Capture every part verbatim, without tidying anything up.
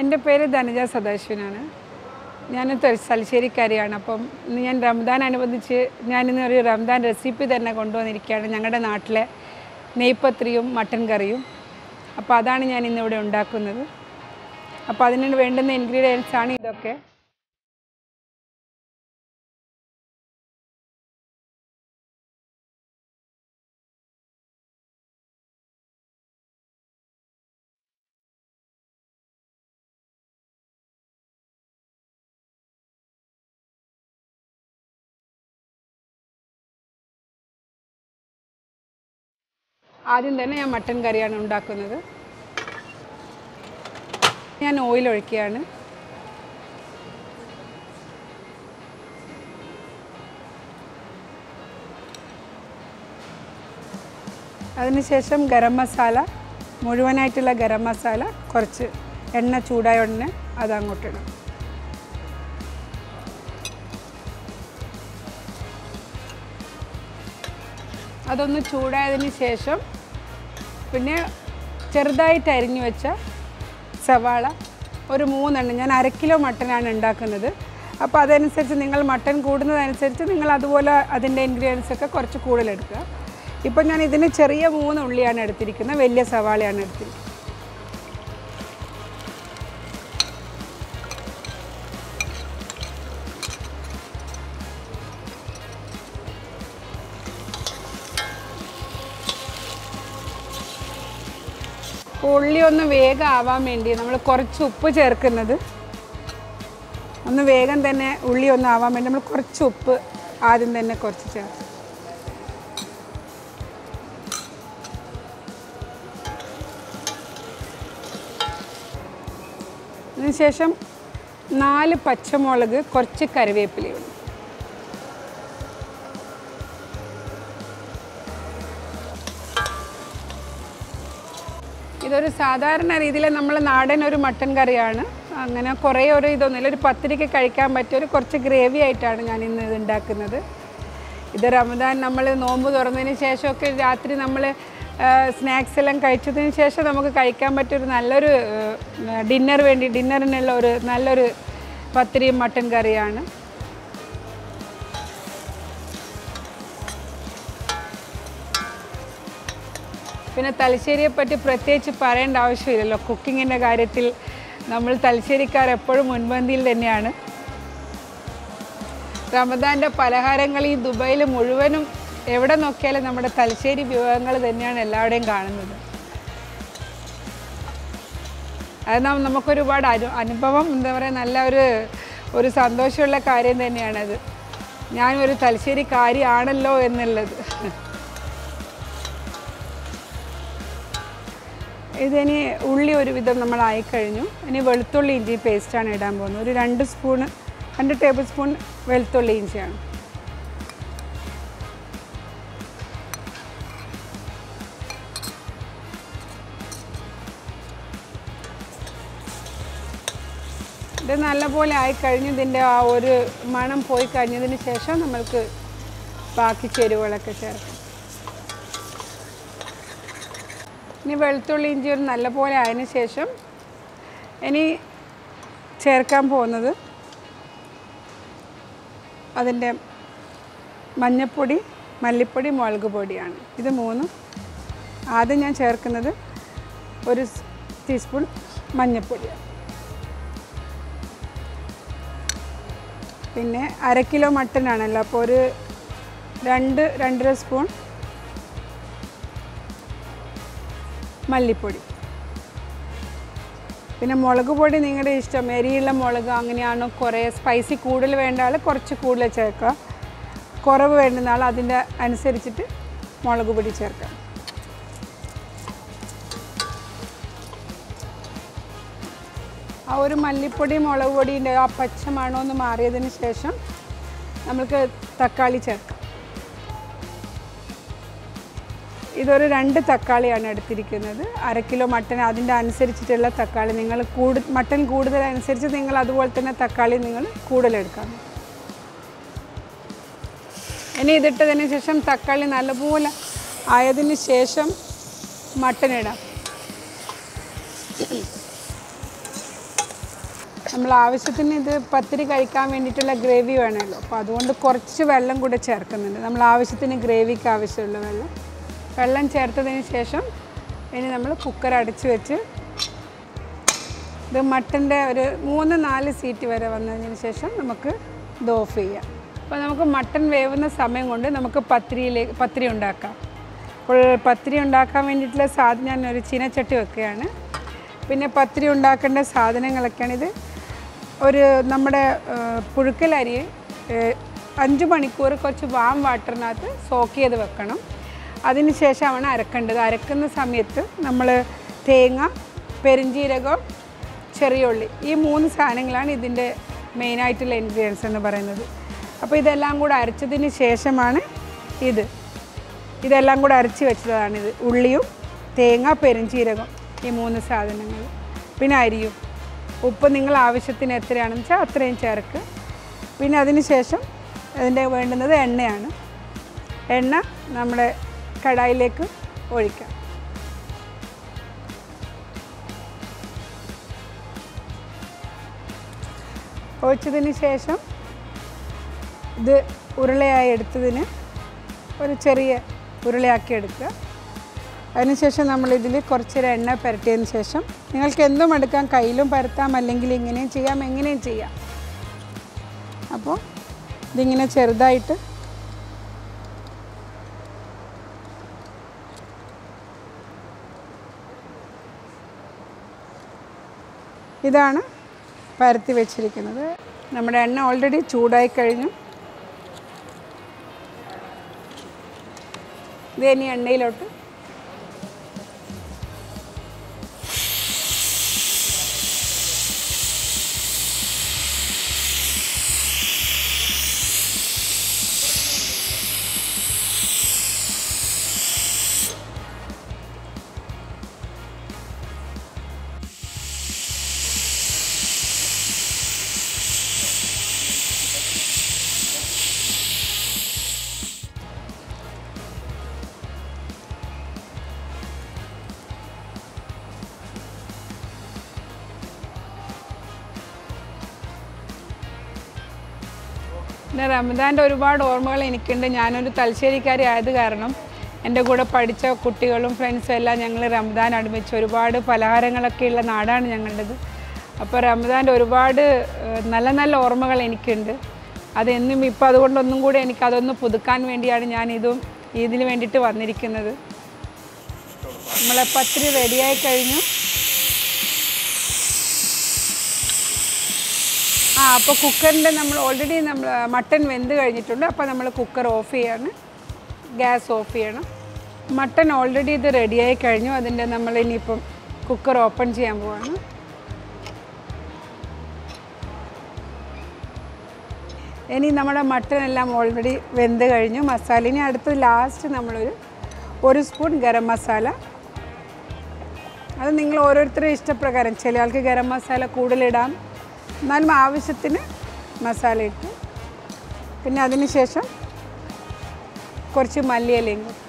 എൻ്റെ പേര് ധനജ സദാശിവനാണ്. ഞാൻ തലശ്ശേരി കരയാണ്. അപ്പം ഞാൻ റമദാൻ അനുബന്ധിച്ച് ഞാനിന്ന് ഒരു റമദാൻ റെസിപ്പി തന്നെ കൊണ്ടുവന്നിരിക്കുകയാണ്. ഞങ്ങളുടെ നാട്ടിലെ നെയ്പത്രിയും മട്ടൻ കറിയും. അപ്പോൾ അതാണ് ഞാൻ ഇന്നിവിടെ ഉണ്ടാക്കുന്നത്. അപ്പോൾ അതിന് വേണ്ടുന്ന ഇൻഗ്രീഡിയൻസ് ആണ് ഇതൊക്കെ. ആദ്യം തന്നെ ഞാൻ മട്ടൻ കറിയാണ് ഉണ്ടാക്കുന്നത്. ഞാൻ ഓയിൽ ഒഴിക്കുകയാണ്. അതിനുശേഷം ഗരം മസാല, മുഴുവനായിട്ടുള്ള ഗരം മസാല, കുറച്ച് എണ്ണ ചൂടായ ഉടനെ അതങ്ങോട്ടിടും. അതൊന്ന് ചൂടായതിന് ശേഷം പിന്നെ ചെറുതായിട്ട് അരിഞ്ഞു വെച്ച സവാള ഒരു മൂന്നെണ്ണം. ഞാൻ അര കിലോ മട്ടനാണ് ഉണ്ടാക്കുന്നത്. അപ്പോൾ അതനുസരിച്ച് നിങ്ങൾ മട്ടൻ കൂടുന്നതനുസരിച്ച് നിങ്ങൾ അതുപോലെ അതിൻ്റെ ഇൻഗ്രീഡിയൻസൊക്കെ കുറച്ച് കൂടുതലെടുക്കുക. ഇപ്പം ഞാൻ ഇതിന് ചെറിയ മൂന്ന് ഉള്ളിയാണ് എടുത്തിരിക്കുന്നത്, വലിയ സവാളയാണ് എടുത്തിരിക്കുന്നത്. ഉള്ളി ഒന്ന് വേഗം ആവാൻ വേണ്ടി നമ്മൾ കുറച്ച് ഉപ്പ് ചേർക്കുന്നത്. ഒന്ന് വേഗം തന്നെ ഉള്ളി ഒന്ന് ആവാൻ വേണ്ടി നമ്മൾ കുറച്ച് ഉപ്പ് ആദ്യം തന്നെ കുറച്ച് ചേർക്കും. അതിനുശേഷം നാല് പച്ചമുളക്, കുറച്ച് കറിവേപ്പിലയുണ്ട്. ഇതൊരു സാധാരണ രീതിയിൽ നമ്മൾ നാടൻ ഒരു മട്ടൻ കറിയാണ്. അങ്ങനെ കുറേ ഒരു ഇതൊന്നുമില്ല, ഒരു പത്തിരിക്ക് കഴിക്കാൻ പറ്റിയ ഒരു കുറച്ച് ഗ്രേവി ആയിട്ടാണ് ഞാൻ ഇന്ന് ഇത് ഉണ്ടാക്കുന്നത്. ഇത് റമദാൻ നമ്മൾ നോമ്പ് തുറന്നതിന് ശേഷമൊക്കെ രാത്രി നമ്മൾ സ്നാക്സ് എല്ലാം കഴിച്ചതിന് ശേഷം നമുക്ക് കഴിക്കാൻ പറ്റിയൊരു നല്ലൊരു ഡിന്നർ വേണ്ടി ഡിന്നറിനുള്ള ഒരു നല്ലൊരു പത്തിരിയും മട്ടൻ കറിയാണ്. പിന്നെ തലശ്ശേരിയെപ്പറ്റി പ്രത്യേകിച്ച് പറയേണ്ട ആവശ്യമില്ലല്ലോ. കുക്കിങ്ങിൻ്റെ കാര്യത്തിൽ നമ്മൾ തലശ്ശേരിക്കാർ എപ്പോഴും മുൻപന്തിയിൽ തന്നെയാണ്. റമദാൻ്റെ പലഹാരങ്ങൾ ഈ ദുബൈയിൽ മുഴുവനും എവിടെ നോക്കിയാലും നമ്മുടെ തലശ്ശേരി വിഭവങ്ങൾ തന്നെയാണ് എല്ലാവരുടെയും കാണുന്നത്. അത് നാം നമുക്കൊരുപാട് അനു അനുഭവം എന്താ പറയുക, നല്ല ഒരു ഒരു സന്തോഷമുള്ള കാര്യം തന്നെയാണത്. ഞാനൊരു തലശ്ശേരിക്കാരിയാണല്ലോ എന്നുള്ളത്. ഇതിനി ഉള്ളി ഒരുവിധം നമ്മളായിക്കഴിഞ്ഞു. ഇനി വെളുത്തുള്ളി ഇഞ്ചി പേസ്റ്റാണ് ഇടാൻ പോകുന്നത്. ഒരു രണ്ട് സ്പൂണ് രണ്ട് ടേബിൾ സ്പൂൺ വെളുത്തുള്ളി ഇഞ്ചിയാണ്. ഇത് നല്ലപോലെ ആയിക്കഴിഞ്ഞു. ഇതിൻ്റെ ആ ഒരു മണം പോയി കഴിഞ്ഞതിന് ശേഷം നമ്മൾക്ക് ബാക്കി ചേരുവകളൊക്കെ ചേർക്കാം. ഇനി വെളുത്തുള്ളി ഇഞ്ചി ഒരു നല്ലപോലെ ആയതിനു ശേഷം ഇനി ചേർക്കാൻ പോകുന്നത് അതിൻ്റെ മഞ്ഞൾപ്പൊടി, മല്ലിപ്പൊടി, മുളക് പൊടിയാണ്. ഇത് മൂന്നും ആദ്യം ഞാൻ ചേർക്കുന്നത് ഒരു ടീസ്പൂൺ മഞ്ഞൾപ്പൊടിയാണ്. പിന്നെ അര കിലോ മട്ടനാണല്ലോ, അപ്പോൾ ഒരു രണ്ട് രണ്ടര സ്പൂൺ മല്ലിപ്പൊടി. പിന്നെ മുളക് പൊടി നിങ്ങളുടെ ഇഷ്ടം, എരിയുള്ള മുളക് അങ്ങനെയാണോ കുറേ സ്പൈസി കൂടുതൽ വേണ്ട ആൾ കുറച്ച് കൂടുതൽ ചേർക്കുക, കുറവ് വേണ്ടുന്ന ആൾ അതിൻ്റെ അനുസരിച്ചിട്ട് മുളക് പൊടി ചേർക്കുക. ആ ഒരു മല്ലിപ്പൊടി മുളക് പൊടിൻ്റെ ആ പച്ചമണം ഒന്ന് മാറിയതിന് ശേഷം നമുക്ക് തക്കാളി ചേർക്കാം. ഇതൊരു രണ്ട് തക്കാളിയാണ് എടുത്തിരിക്കുന്നത്. അര കിലോ മട്ടൻ അതിൻ്റെ അനുസരിച്ചിട്ടുള്ള തക്കാളി നിങ്ങൾ കൂടു മട്ടൻ കൂടുതലനുസരിച്ച് നിങ്ങൾ അതുപോലെ തന്നെ തക്കാളി നിങ്ങൾ കൂടുതലെടുക്കാം. ഇനി ഇതിട്ടതിന് ശേഷം തക്കാളി നല്ലപോലെ ആയതിന് ശേഷം മട്ടൻ ഇടാം. നമ്മൾ ആവശ്യത്തിന് ഇത് പത്തിരി കഴിക്കാൻ വേണ്ടിയിട്ടുള്ള ഗ്രേവി വേണമല്ലോ അപ്പോൾ അതുകൊണ്ട് കുറച്ച് വെള്ളം കൂടി ചേർക്കുന്നുണ്ട് നമ്മൾ ആവശ്യത്തിന് ഗ്രേവിക്ക് ആവശ്യമുള്ള വെള്ളം വെള്ളം ചേർത്തതിന് ശേഷം ഇനി നമ്മൾ കുക്കർ അടച്ചു വെച്ച് ഇത് മട്ടൻ്റെ ഒരു മൂന്ന് നാല് സീറ്റ് വരെ വന്നതിന് ശേഷം നമുക്ക് ഇത് ഓഫ് ചെയ്യാം അപ്പോൾ നമുക്ക് മട്ടൻ വേവുന്ന സമയം കൊണ്ട് നമുക്ക് പത്തിരിയിലേക്ക് പത്തിരി ഉണ്ടാക്കാം അപ്പോൾ പത്തിരി ഉണ്ടാക്കാൻ വേണ്ടിയിട്ടുള്ള സാധനം ഞാനൊരു ചീനച്ചട്ടി വെക്കുകയാണ് പിന്നെ പത്തിരി ഉണ്ടാക്കേണ്ട സാധനങ്ങളൊക്കെയാണിത് ഒരു നമ്മുടെ പുഴുക്കലരി അഞ്ച് മണിക്കൂർ കുറച്ച് വാം വാട്ടറിനകത്ത് സോക്ക് ചെയ്ത് വെക്കണം അതിന് ശേഷമാണ് അരക്കേണ്ടത് അരക്കുന്ന സമയത്ത് നമ്മൾ തേങ്ങ പെരിഞ്ചീരകം ചെറിയ ഉള്ളി ഈ മൂന്ന് സാധനങ്ങളാണ് ഇതിൻ്റെ മെയിനായിട്ടുള്ള ഇൻഗ്രീഡിയൻസ് എന്ന് പറയുന്നത് അപ്പോൾ ഇതെല്ലാം കൂടെ അരച്ചതിന് ശേഷമാണ് ഇത് ഇതെല്ലാം കൂടെ അരച്ച് വെച്ചതാണിത് ഉള്ളിയും തേങ്ങ പെരിഞ്ചീരകം ഈ മൂന്ന് സാധനങ്ങൾ പിന്നെ അരിയും ഉപ്പ് നിങ്ങൾ ആവശ്യത്തിന് എത്രയാണെന്ന് വെച്ചാൽ അത്രയും ചേർക്ക് പിന്നെ അതിന് ശേഷം അതിൻ്റെ വേണ്ടുന്നത് എണ്ണയാണ് എണ്ണ നമ്മുടെ കടായിലേക്ക് ഒഴിക്കാം ഒഴിച്ചതിന് ശേഷം ഇത് ഉരുളയായി എടുത്തതിന് ഒരു ചെറിയ ഉരുളയാക്കി എടുക്കുക അതിനുശേഷം നമ്മളിതിൽ കുറച്ചൊരു എണ്ണ പുരട്ടിയതിന് ശേഷം നിങ്ങൾക്ക് എന്തും എടുക്കാം കയ്യിലും പരത്താം അല്ലെങ്കിൽ ഇങ്ങനെയും ചെയ്യാം എങ്ങനെയും ചെയ്യാം അപ്പോൾ ഇതിങ്ങനെ ചെറുതായിട്ട് ഇതാണ് പരത്തി വെച്ചിരിക്കുന്നത് നമ്മുടെ എണ്ണ ഓൾറെഡി ചൂടായി കഴിഞ്ഞു ഇത് ഇനി എണ്ണയിലോട്ട് റമദാൻ്റെ ഒരുപാട് ഓർമ്മകൾ എനിക്കുണ്ട് ഞാനൊരു തലശ്ശേരിക്കാരി ആയത് കാരണം എൻ്റെ കൂടെ പഠിച്ച കുട്ടികളും ഫ്രണ്ട്സും എല്ലാം ഞങ്ങൾ റമദാൻ അടുപ്പിച്ച് ഒരുപാട് പലഹാരങ്ങളൊക്കെയുള്ള നാടാണ് ഞങ്ങളുടേത് അപ്പോൾ റമദാൻ്റെ ഒരുപാട് നല്ല നല്ല ഓർമ്മകൾ എനിക്കുണ്ട് അതെന്നും ഇപ്പോൾ അതുകൊണ്ടൊന്നും കൂടെ എനിക്കതൊന്ന് പുതുക്കാൻ വേണ്ടിയാണ് ഞാനിതും ഇതിന് വേണ്ടിയിട്ട് വന്നിരിക്കുന്നത് നമ്മളെ പത്തിരി റെഡിയായി കഴിഞ്ഞു ആ അപ്പോൾ കുക്കറിൻ്റെ നമ്മൾ ഓൾറെഡി നമ്മൾ മട്ടൺ വെന്ത് കഴിഞ്ഞിട്ടുണ്ട് അപ്പോൾ നമ്മൾ കുക്കർ ഓഫ് ചെയ്യാണ് ഗ്യാസ് ഓഫ് ചെയ്യണം മട്ടൺ ഓൾറെഡി ഇത് റെഡിയായി കഴിഞ്ഞു അതിൻ്റെ നമ്മൾ ഇനിയിപ്പം കുക്കർ ഓപ്പൺ ചെയ്യാൻ പോവാണ് ഇനി നമ്മുടെ മട്ടൺ എല്ലാം ഓൾറെഡി വെന്ത് കഴിഞ്ഞു മസാല ഇനി അടുത്ത് ലാസ്റ്റ് നമ്മളൊരു ഒരു സ്പൂൺ ഗരം മസാല അത് നിങ്ങൾ ഓരോരുത്തരും ഇഷ്ടപ്രകാരം ചില ആൾക്ക് ഗരം മസാല കൂടുതലിടാം എന്നാലും ആവശ്യത്തിന് മസാല ഇട്ട് പിന്നെ അതിന് ശേഷം കുറച്ച് മല്ലിയിലയും അപ്പോൾ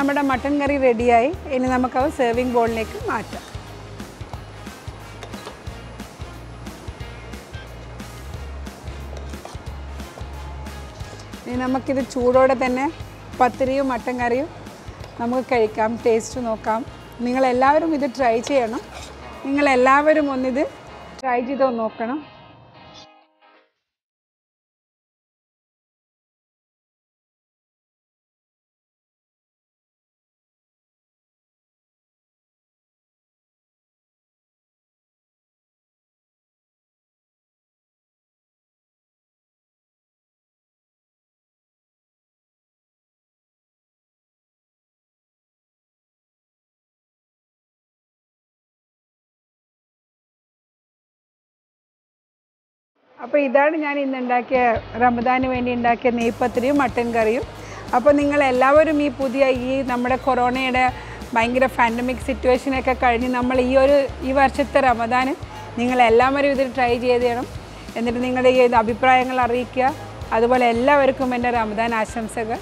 നമ്മുടെ മട്ടൻ കറി റെഡിയായി ഇനി നമുക്കത് സെർവിങ് ബോളിലേക്ക് മാറ്റാം ഇനി നമുക്കിത് ചൂടോടെ തന്നെ പത്തിരിയും മട്ടൻ കറിയും നമുക്ക് കഴിക്കാം ടേസ്റ്റ് നോക്കാം നിങ്ങളെല്ലാവരും ഇത് ട്രൈ ചെയ്യണം നിങ്ങളെല്ലാവരും ഒന്നിത് ട്രൈ ചെയ്ത് നോക്കണം അപ്പോൾ ഇതാണ് ഞാൻ ഇന്നുണ്ടാക്കിയ റമദാന് വേണ്ടി ഉണ്ടാക്കിയ നെയ്പത്തിരിയും മട്ടൻ കറിയും അപ്പോൾ നിങ്ങളെല്ലാവരും ഈ പുതിയ ഈ നമ്മുടെ കൊറോണയുടെ ഭയങ്കര പാൻഡമിക് സിറ്റുവേഷനൊക്കെ കഴിഞ്ഞ് നമ്മൾ ഈ ഒരു ഈ വർഷത്തെ റമദാന് നിങ്ങളെല്ലാവരും ഇത് ട്രൈ ചെയ്ത് തരണം എന്നിട്ട് നിങ്ങളുടെ ഈ അഭിപ്രായങ്ങൾ അറിയിക്കുക അതുപോലെ എല്ലാവർക്കും എൻ്റെ റമദാൻ ആശംസകൾ.